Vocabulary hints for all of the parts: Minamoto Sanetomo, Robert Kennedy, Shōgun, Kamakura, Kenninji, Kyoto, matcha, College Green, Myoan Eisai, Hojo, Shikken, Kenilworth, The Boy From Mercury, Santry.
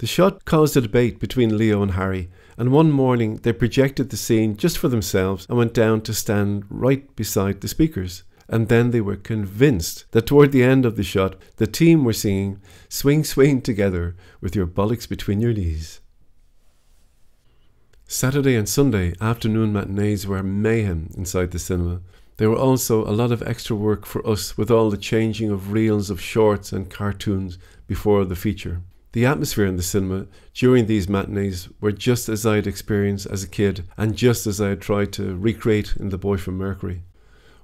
The shot caused a debate between Leo and Harry, and one morning they projected the scene just for themselves and went down to stand right beside the speakers. And then they were convinced that toward the end of the shot, the team were singing, "Swing, swing together with your bollocks between your knees." Saturday and Sunday afternoon matinees were mayhem inside the cinema. There were also a lot of extra work for us with all the changing of reels of shorts and cartoons before the feature. The atmosphere in the cinema during these matinees were just as I had experienced as a kid and just as I had tried to recreate in The Boy From Mercury.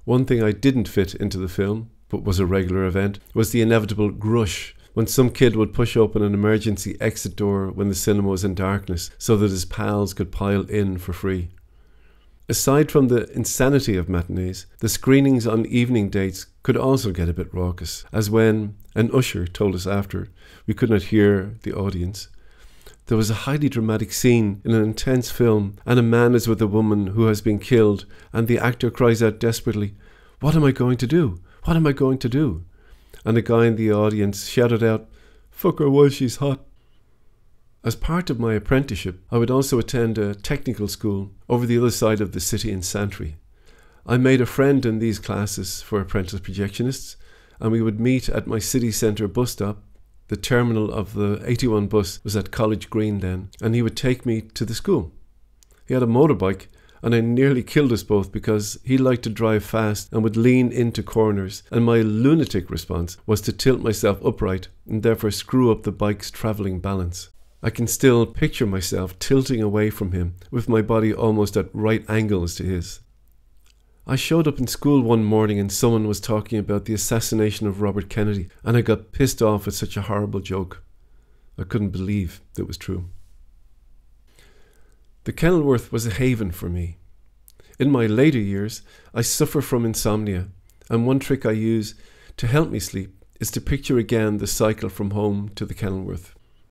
One thing I didn't fit into the film, but was a regular event, was the inevitable grush when some kid would push open an emergency exit door when the cinema was in darkness so that his pals could pile in for free. Aside from the insanity of matinees, the screenings on evening dates could also get a bit raucous, as when an usher told us after we could not hear the audience. There was a highly dramatic scene in an intense film, and a man is with a woman who has been killed, and the actor cries out desperately, "What am I going to do? What am I going to do?" And a guy in the audience shouted out, "Fuck her while she's hot." As part of my apprenticeship, I would also attend a technical school over the other side of the city in Santry. I made a friend in these classes for apprentice projectionists, and we would meet at my city centre bus stop. The terminal of the 81 bus was at College Green then, and he would take me to the school. He had a motorbike, and I nearly killed us both because he liked to drive fast and would lean into corners, and my lunatic response was to tilt myself upright and therefore screw up the bike's travelling balance. I can still picture myself tilting away from him, with my body almost at right angles to his. I showed up in school one morning and someone was talking about the assassination of Robert Kennedy, and I got pissed off at such a horrible joke. I couldn't believe it was true. The Kenilworth was a haven for me. In my later years, I suffer from insomnia, and one trick I use to help me sleep is to picture again the cycle from home to the Kenilworth.